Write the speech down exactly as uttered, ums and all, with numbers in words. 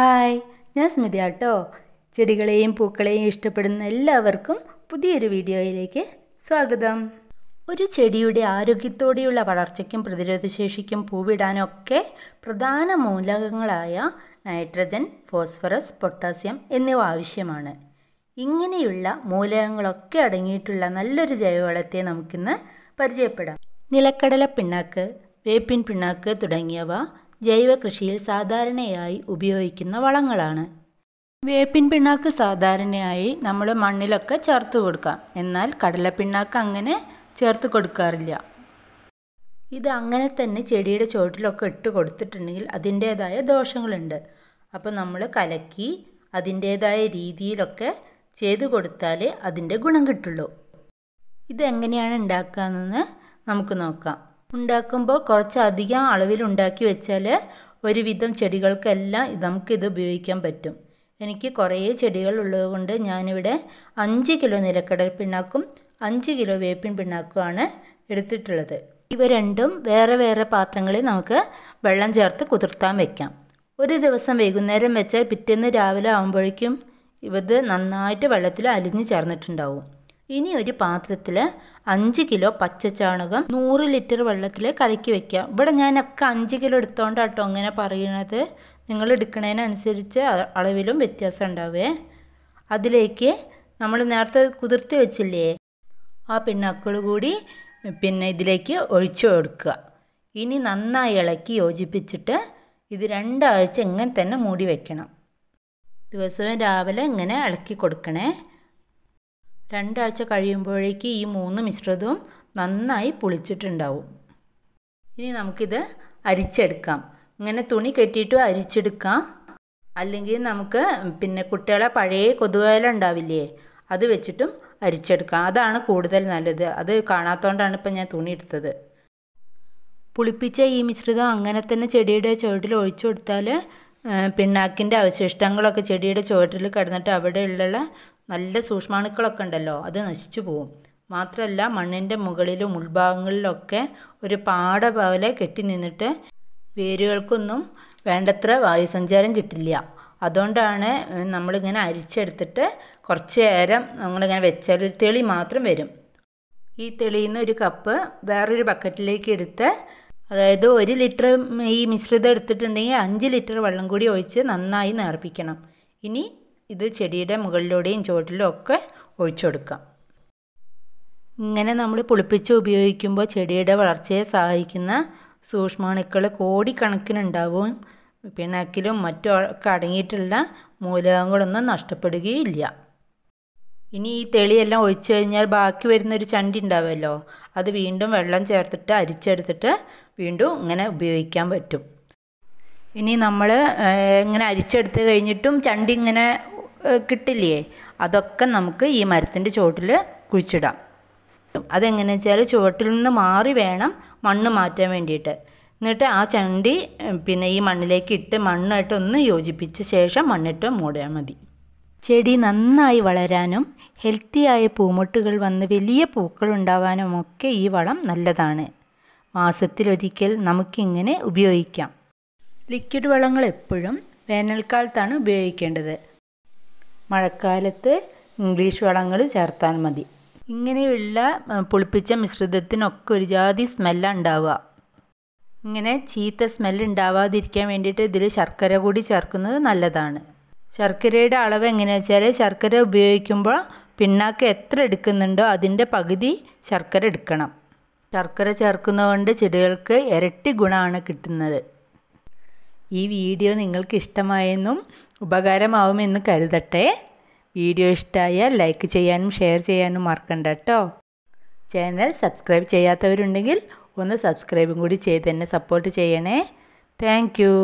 Hi, ഞാൻ സ്മിതി ആട്ടോ. ചെടികളെയും പൂക്കളെയും ഇഷ്ടപ്പെടുന്ന എല്ലാവർക്കും പുതിയൊരു വീഡിയോയിലേക്ക് സ്വാഗതം. ഒരു ചെടിയുടെ ആരോഗ്യത്തോടെയുള്ള വളർച്ചയ്ക്കും പ്രതിരോധശേഷിക്കും പൂവിടാനൊക്കെ പ്രധാന മൂലകങ്ങളായ നൈട്രജൻ, ഫോസ്ഫറസ്, പൊട്ടാസ്യം എന്നിവ ആവശ്യമാണ്. ഇങ്ങനെയുള്ള മൂലകങ്ങളൊക്കെ അടങ്ങിയിട്ടുള്ള നല്ലൊരു ജൈവവളത്തെ നമുക്കിന്ന് പരിചയപ്പെടാം. നിലക്കടല പിണ്ണാക്ക്, വേപ്പിൻ പിണ്ണാക്ക് തുടങ്ങിയവ ജൈവ കൃഷിയിൽ സാധാരണയായി ഉപയോഗിക്കുന്ന വളങ്ങളാണ്. വേപ്പിൻ പിണ്ണാക്ക് സാധാരണയായി നമ്മൾ മണ്ണിലൊക്കെ ചേർത്ത് കൊടുക്കാം. എന്നാൽ കടലപ്പിണ്ണാക്ക് അങ്ങനെ ചേർത്ത് കൊടുക്കാറില്ല. ഇത് അങ്ങനെ തന്നെ ചെടിയുടെ ചോട്ടിലൊക്കെ ഇട്ട് കൊടുത്തിട്ടുണ്ടെങ്കിൽ അതിൻ്റേതായ ദോഷങ്ങളുണ്ട്. അപ്പോൾ നമ്മൾ കലക്കി അതിൻ്റേതായ രീതിയിലൊക്കെ ചെയ്തു കൊടുത്താലേ അതിൻ്റെ ഗുണം കിട്ടുള്ളൂ. ഇതെങ്ങനെയാണ് ഉണ്ടാക്കാമെന്ന് നമുക്ക് നോക്കാം. ഉണ്ടാക്കുമ്പോൾ കുറച്ചധികം അളവിൽ ഉണ്ടാക്കി വെച്ചാൽ ഒരുവിധം ചെടികൾക്കെല്ലാം നമുക്കിത് ഉപയോഗിക്കാൻ പറ്റും. എനിക്ക് കുറേ ചെടികൾ ഉള്ളതുകൊണ്ട് ഞാനിവിടെ അഞ്ച് കിലോ നിലക്കടൽ പിണ്ണാക്കും അഞ്ച് കിലോ വേപ്പിൻ പിണ്ണാക്കുമാണ് എടുത്തിട്ടുള്ളത്. ഇവ രണ്ടും വേറെ വേറെ പാത്രങ്ങളിൽ നമുക്ക് വെള്ളം ചേർത്ത് കുതിർത്താൻ വയ്ക്കാം. ഒരു ദിവസം വൈകുന്നേരം വെച്ചാൽ പിറ്റേന്ന് രാവിലെ ആകുമ്പോഴേക്കും ഇത് നന്നായിട്ട് വെള്ളത്തിൽ അലിഞ്ഞ് ചേർന്നിട്ടുണ്ടാവും. ഇനി ഒരു പാത്രത്തിൽ അഞ്ച് കിലോ പച്ചച്ചാണകം നൂറ് ലിറ്റർ വെള്ളത്തിൽ കലക്കി വയ്ക്കുക. ഇവിടെ ഞാനൊക്കെ അഞ്ച് കിലോ എടുത്തോണ്ടാട്ടോ അങ്ങനെ പറയണത്. നിങ്ങൾ എടുക്കുന്നതിനനുസരിച്ച് അളവിലും വ്യത്യാസം ഉണ്ടാവേ. അതിലേക്ക് നമ്മൾ നേരത്തെ കുതിർത്ത് വെച്ചില്ലേ ആ പിണ്ണാക്കൾ കൂടി പിന്നെ ഇതിലേക്ക് ഒഴിച്ചു കൊടുക്കുക. ഇനി നന്നായി ഇളക്കി യോജിപ്പിച്ചിട്ട് ഇത് രണ്ടാഴ്ച ഇങ്ങനെ തന്നെ മൂടി വയ്ക്കണം. ദിവസവും രാവിലെ ഇങ്ങനെ ഇളക്കി കൊടുക്കണേ. രണ്ടാഴ്ച കഴിയുമ്പോഴേക്ക് ഈ മൂന്ന് മിശ്രിതവും നന്നായി പുളിച്ചിട്ടുണ്ടാവും. ഇനി നമുക്കിത് അരിച്ചെടുക്കാം. ഇങ്ങനെ തുണി കെട്ടിയിട്ട് അരിച്ചെടുക്കാം. അല്ലെങ്കിൽ നമുക്ക് പിന്നെ കുട്ടികളെ പഴയ കൊതുകോല ഉണ്ടാവില്ലേ, അത് വെച്ചിട്ടും അരിച്ചെടുക്കാം. അതാണ് കൂടുതൽ നല്ലത്. അത് കാണാത്തതുകൊണ്ടാണ് ഇപ്പം ഞാൻ തുണി എടുത്തത്. പുളിപ്പിച്ച ഈ മിശ്രിതം അങ്ങനെ തന്നെ ചെടിയുടെ ചുവട്ടിൽ ഒഴിച്ചു കൊടുത്താൽ പിണ്ണാക്കിൻ്റെ അവശിഷ്ടങ്ങളൊക്കെ ചെടിയുടെ ചുവട്ടിൽ കിടന്നിട്ട് അവിടെയുള്ള നല്ല സൂക്ഷ്മാണുക്കളൊക്കെ ഉണ്ടല്ലോ അത് നശിച്ചു പോവും. മാത്രമല്ല മണ്ണിൻ്റെ മുകളിലും ഉൾഭാഗങ്ങളിലൊക്കെ ഒരു പാട പോലെ കെട്ടി നിന്നിട്ട് വേരുകൾക്കൊന്നും വേണ്ടത്ര വായുസഞ്ചാരം കിട്ടില്ല. അതുകൊണ്ടാണ് നമ്മളിങ്ങനെ അരിച്ചെടുത്തിട്ട് കുറച്ച് നേരം നമ്മളിങ്ങനെ വെച്ചാൽ ഒരു തെളി മാത്രം വരും. ഈ തെളിയുന്ന ഒരു കപ്പ് വേറൊരു ബക്കറ്റിലേക്ക് എടുത്ത്, അതായത് ഒരു ലിറ്റർ ഈ മിശ്രിതം എടുത്തിട്ടുണ്ടെങ്കിൽ അഞ്ച് ലിറ്റർ വെള്ളം കൂടി ഒഴിച്ച് നന്നായി നേർപ്പിക്കണം. ഇനി ഇത് ചെടിയുടെ മുകളിലൂടെയും ചുവട്ടിലും ഒക്കെ ഒഴിച്ചു കൊടുക്കാം. ഇങ്ങനെ നമ്മൾ പുളിപ്പിച്ച് ഉപയോഗിക്കുമ്പോൾ ചെടിയുടെ വളർച്ചയെ സഹായിക്കുന്ന സൂക്ഷ്മാണുക്കൾ കോടിക്കണക്കിനുണ്ടാവും. പിണ്ണാക്കിലും മറ്റും ഒക്കെ അടങ്ങിയിട്ടുള്ള മൂലകങ്ങളൊന്നും നഷ്ടപ്പെടുകയില്ല. ഇനി ഈ തെളിയെല്ലാം ഒഴിച്ചു കഴിഞ്ഞാൽ ബാക്കി വരുന്നൊരു ചണ്ടി ഉണ്ടാവുമല്ലോ, അത് വീണ്ടും വെള്ളം ചേർത്തിട്ട് അരിച്ചെടുത്തിട്ട് വീണ്ടും ഇങ്ങനെ ഉപയോഗിക്കാൻ പറ്റും. ഇനി നമ്മൾ ഇങ്ങനെ അരിച്ചെടുത്ത് കഴിഞ്ഞിട്ടും ചണ്ടി ഇങ്ങനെ കിട്ടില്ലേ, അതൊക്കെ നമുക്ക് ഈ മരത്തിൻ്റെ ചുവട്ടിൽ കുഴിച്ചിടാം. അതെങ്ങനെയാണെന്ന് വെച്ചാൽ ചുവട്ടിൽ നിന്ന് മാറി വേണം മണ്ണ് മാറ്റാൻ വേണ്ടിയിട്ട്. എന്നിട്ട് ആ ചണ്ടി പിന്നെ ഈ മണ്ണിലേക്ക് ഇട്ട് മണ്ണായിട്ട് ഒന്ന് യോജിപ്പിച്ച ശേഷം മണ്ണിട്ട് മൂടിയാൽ മതി. ചെടി നന്നായി വളരാനും ഹെൽത്തിയായ പൂമൊട്ടുകൾ വന്ന് വലിയ പൂക്കൾ ഉണ്ടാവാനും ഒക്കെ ഈ വളം നല്ലതാണ്. മാസത്തിലൊരിക്കൽ നമുക്കിങ്ങനെ ഉപയോഗിക്കാം. ലിക്വിഡ് വളങ്ങൾ എപ്പോഴും വേനൽക്കാലത്താണ് ഉപയോഗിക്കേണ്ടത്. മഴക്കാലത്ത് ഇംഗ്ലീഷ് വളങ്ങൾ ചേർത്താൽ മതി. ഇങ്ങനെയുള്ള പുളിപ്പിച്ച മിശ്രിതത്തിനൊക്കെ ഒരു ജാതി സ്മെല്ലാണ് ഉണ്ടാവുക. ഇങ്ങനെ ചീത്ത സ്മെല്ല് ഉണ്ടാവാതിരിക്കാൻ വേണ്ടിയിട്ട് ഇതിൽ ശർക്കര കൂടി ചേർക്കുന്നത് നല്ലതാണ്. ശർക്കരയുടെ അളവ് എങ്ങനെയാണെന്ന് വെച്ചാൽ ശർക്കര ഉപയോഗിക്കുമ്പോൾ പിണ്ണാക്ക് എത്ര എടുക്കുന്നുണ്ടോ അതിൻ്റെ പകുതി ശർക്കര എടുക്കണം. ശർക്കര ചേർക്കുന്നതുകൊണ്ട് ചെടികൾക്ക് ഇരട്ടി ഗുണമാണ് കിട്ടുന്നത്. ഈ വീഡിയോ നിങ്ങൾക്ക് ഇഷ്ടമായെന്നും ഉപകാരമാവുമെന്ന് കരുതട്ടെ. വീഡിയോ ഇഷ്ടമായാൽ ലൈക്ക് ചെയ്യാനും ഷെയർ ചെയ്യാനും മറക്കണ്ട കേട്ടോ. ചാനൽ സബ്സ്ക്രൈബ് ചെയ്യാത്തവരുണ്ടെങ്കിൽ ഒന്ന് സബ്സ്ക്രൈബും കൂടി ചെയ്ത് തന്നെ സപ്പോർട്ട് ചെയ്യണേ. Thank U.